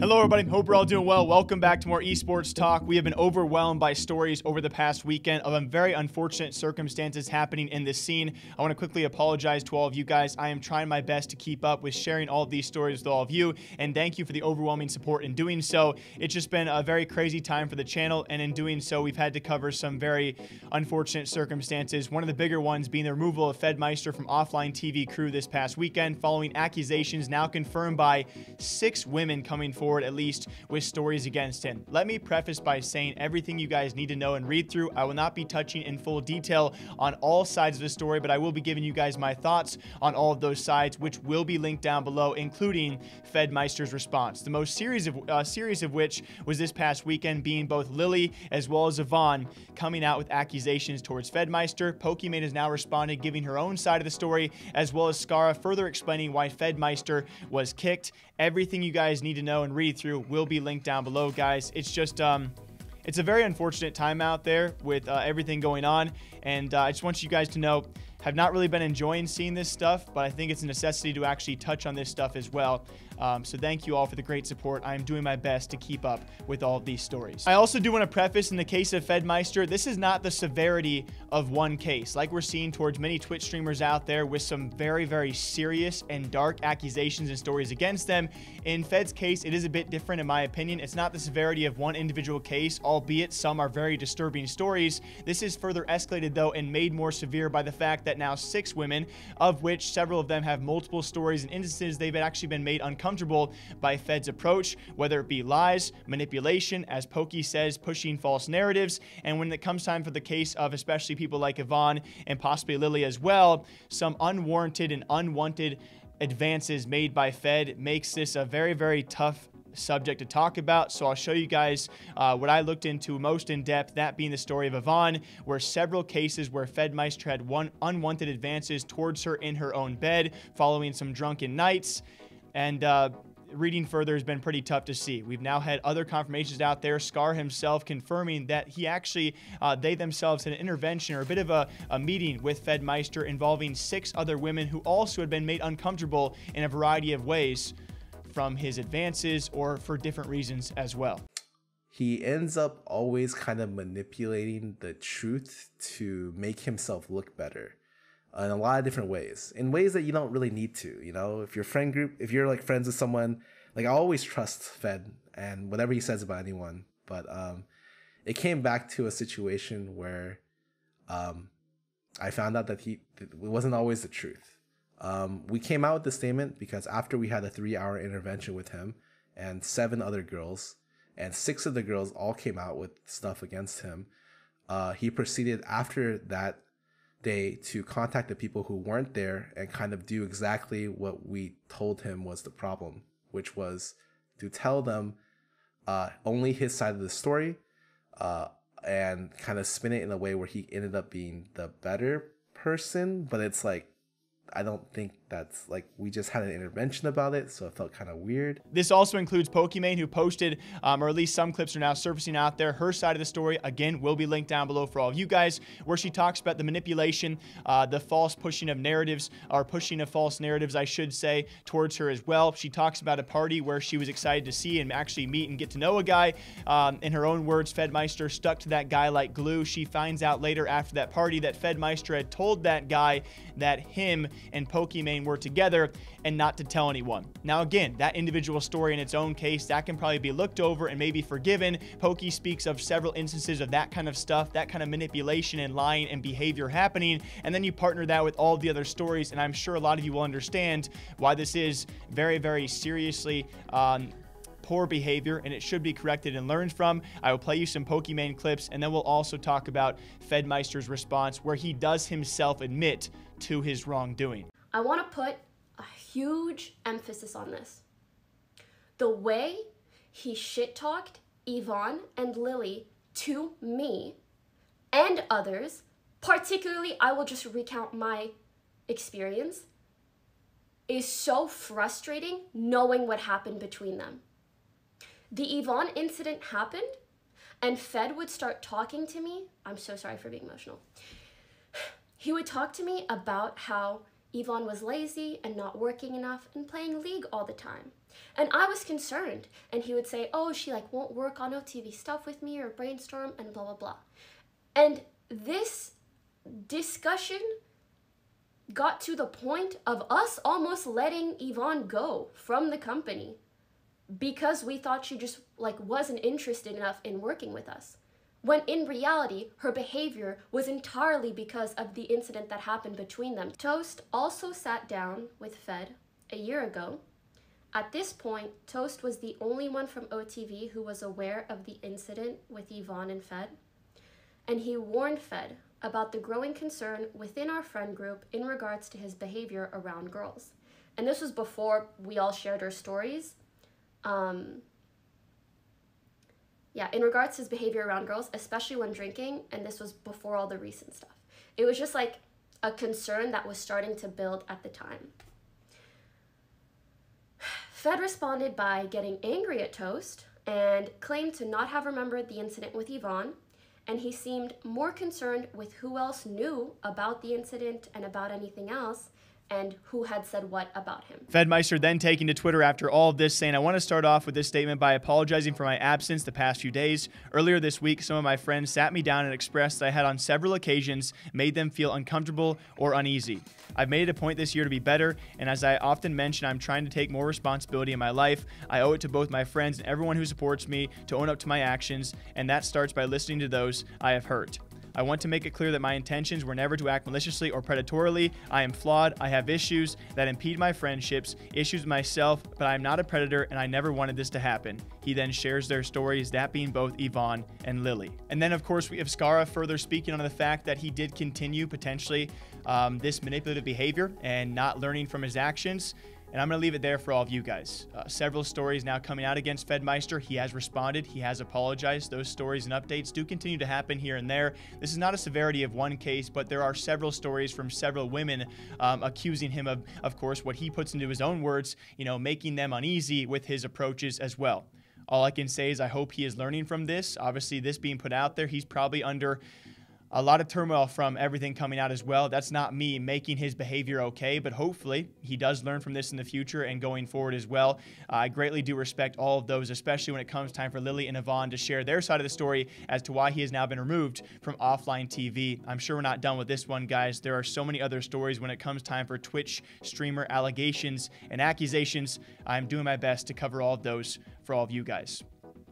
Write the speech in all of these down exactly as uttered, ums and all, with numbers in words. Hello everybody, hope we're all doing well. Welcome back to more Esports Talk. We have been overwhelmed by stories over the past weekend of very unfortunate circumstances happening in this scene. I want to quickly apologize to all of you guys. I am trying my best to keep up with sharing all of these stories with all of you, and thank you for the overwhelming support in doing so. It's just been a very crazy time for the channel, and in doing so, we've had to cover some very unfortunate circumstances. One of the bigger ones being the removal of Fedmyster from Offline T V crew this past weekend following accusations now confirmed by six women coming forward at least with stories against him. Let me preface by saying everything you guys need to know and read through. I will not be touching in full detail on all sides of the story, but I will be giving you guys my thoughts on all of those sides, which will be linked down below, including Fedmyster's response. The most serious of, uh, series of which was this past weekend being both Lily as well as Yvonne coming out with accusations towards Fedmyster. Pokimane has now responded, giving her own side of the story, as well as Scarra further explaining why Fedmyster was kicked. Everything you guys need to know and read through will be linked down below, guys. It's just um it's a very unfortunate time out there with uh, everything going on, and uh, I just want you guys to know I've not really been enjoying seeing this stuff, but I think it's a necessity to actually touch on this stuff as well. Um, so thank you all for the great support. I'm doing my best to keep up with all of these stories. I also do want to preface, in the case of Fedmyster, this is not the severity of one case, like we're seeing towards many Twitch streamers out there with some very, very serious and dark accusations and stories against them. In Fed's case, it is a bit different in my opinion. It's not the severity of one individual case, albeit some are very disturbing stories. This is further escalated though and made more severe by the fact that now six women, of which several of them have multiple stories and instances they've actually been made uncomfortable by Fed's approach, whether it be lies, manipulation, as Pokey says, pushing false narratives. And when it comes time for the case of especially people like Yvonne and possibly Lily as well, some unwarranted and unwanted advances made by Fed makes this a very, very tough subject to talk about. So I'll show you guys uh, what I looked into most in depth, that being the story of Yvonne, where several cases where Fedmyster had one unwanted advances towards her in her own bed following some drunken nights. And uh, reading further has been pretty tough to see. We've now had other confirmations out there, Scar himself confirming that he actually, uh, they themselves had an intervention or a bit of a, a meeting with Fedmyster involving six other women who also had been made uncomfortable in a variety of ways from his advances or for different reasons as well. He ends up always kind of manipulating the truth to make himself look better in a lot of different ways, in ways that you don't really need to, you know? If your friend group, if you're like friends with someone, like I always trust Fed and whatever he says about anyone, but um, it came back to a situation where um, I found out that he, it wasn't always the truth. Um, we came out with this statement because after we had a three-hour intervention with him and seven other girls, and six of the girls all came out with stuff against him, uh, he proceeded after that day to contact the people who weren't there and kind of do exactly what we told him was the problem, which was to tell them uh, only his side of the story uh, and kind of spin it in a way where he ended up being the better person. But it's like, I don't think that's, like, we just had an intervention about it, so it felt kind of weird. This also includes Pokimane, who posted, um, or at least some clips are now surfacing out there, her side of the story, again, will be linked down below for all of you guys, where she talks about the manipulation, uh, the false pushing of narratives, or pushing of false narratives, I should say, towards her as well. She talks about a party where she was excited to see and actually meet and get to know a guy. Um, in her own words, Fedmyster stuck to that guy like glue. She finds out later after that party that Fedmyster had told that guy that him and Pokimane were together and not to tell anyone. Now again, that individual story in its own case, that can probably be looked over and maybe forgiven. Pokey speaks of several instances of that kind of stuff, that kind of manipulation and lying and behavior happening, and then you partner that with all the other stories, and I'm sure a lot of you will understand why this is very, very seriously um, poor behavior, and it should be corrected and learned from. I will play you some Pokimane clips, and then we'll also talk about Fedmyster's response, where he does himself admit to his wrongdoing. I want to put a huge emphasis on this. The way he shit-talked Yvonne and Lily to me and others, particularly, I will just recount my experience, is so frustrating knowing what happened between them. The Yvonne incident happened, and Fed would start talking to me. I'm so sorry for being emotional. He would talk to me about how Yvonne was lazy and not working enough and playing League all the time. And I was concerned, and he would say, oh, she like won't work on O T V stuff with me or brainstorm and blah, blah, blah. And this discussion got to the point of us almost letting Yvonne go from the company because we thought she just like wasn't interested enough in working with us. When in reality, her behavior was entirely because of the incident that happened between them. Toast also sat down with Fed a year ago. At this point, Toast was the only one from O T V who was aware of the incident with Yvonne and Fed. And he warned Fed about the growing concern within our friend group in regards to his behavior around girls. And this was before we all shared our stories. Um, Yeah, in regards to his behavior around girls, especially when drinking, and this was before all the recent stuff. It was just like a concern that was starting to build at the time. Fed responded by getting angry at Toast and claimed to not have remembered the incident with Yvonne, and he seemed more concerned with who else knew about the incident and about anything else, and who had said what about him. Fedmyster then taking to Twitter after all of this, saying, I want to start off with this statement by apologizing for my absence the past few days. Earlier this week, some of my friends sat me down and expressed that I had on several occasions made them feel uncomfortable or uneasy. I've made it a point this year to be better, and as I often mention, I'm trying to take more responsibility in my life. I owe it to both my friends and everyone who supports me to own up to my actions, and that starts by listening to those I have hurt. I want to make it clear that my intentions were never to act maliciously or predatorily. I am flawed. I have issues that impede my friendships, issues with myself, but I am not a predator and I never wanted this to happen. He then shares their stories, that being both Yvonne and Lily. And then, of course, we have Scarra further speaking on the fact that he did continue potentially um, this manipulative behavior and not learning from his actions. And I'm going to leave it there for all of you guys. Uh, several stories now coming out against Fedmyster. He has responded. He has apologized. Those stories and updates do continue to happen here and there. This is not a severity of one case, but there are several stories from several women um, accusing him of, of course, what he puts into his own words, you know, making them uneasy with his approaches as well. All I can say is I hope he is learning from this. Obviously, this being put out there, he's probably under a lot of turmoil from everything coming out as well. That's not me making his behavior okay, but hopefully he does learn from this in the future and going forward as well. Uh, I greatly do respect all of those, especially when it comes time for Lily and Yvonne to share their side of the story as to why he has now been removed from Offline T V. I'm sure we're not done with this one, guys. There are so many other stories when it comes time for Twitch streamer allegations and accusations. I'm doing my best to cover all of those for all of you guys.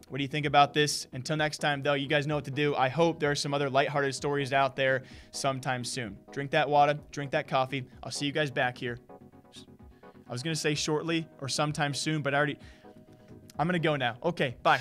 What do you think about this? Until next time, though, you guys know what to do. I hope there are some other lighthearted stories out there sometime soon. Drink that water. Drink that coffee. I'll see you guys back here. I was going to say shortly or sometime soon, but I already... I'm going to go now. Okay, bye.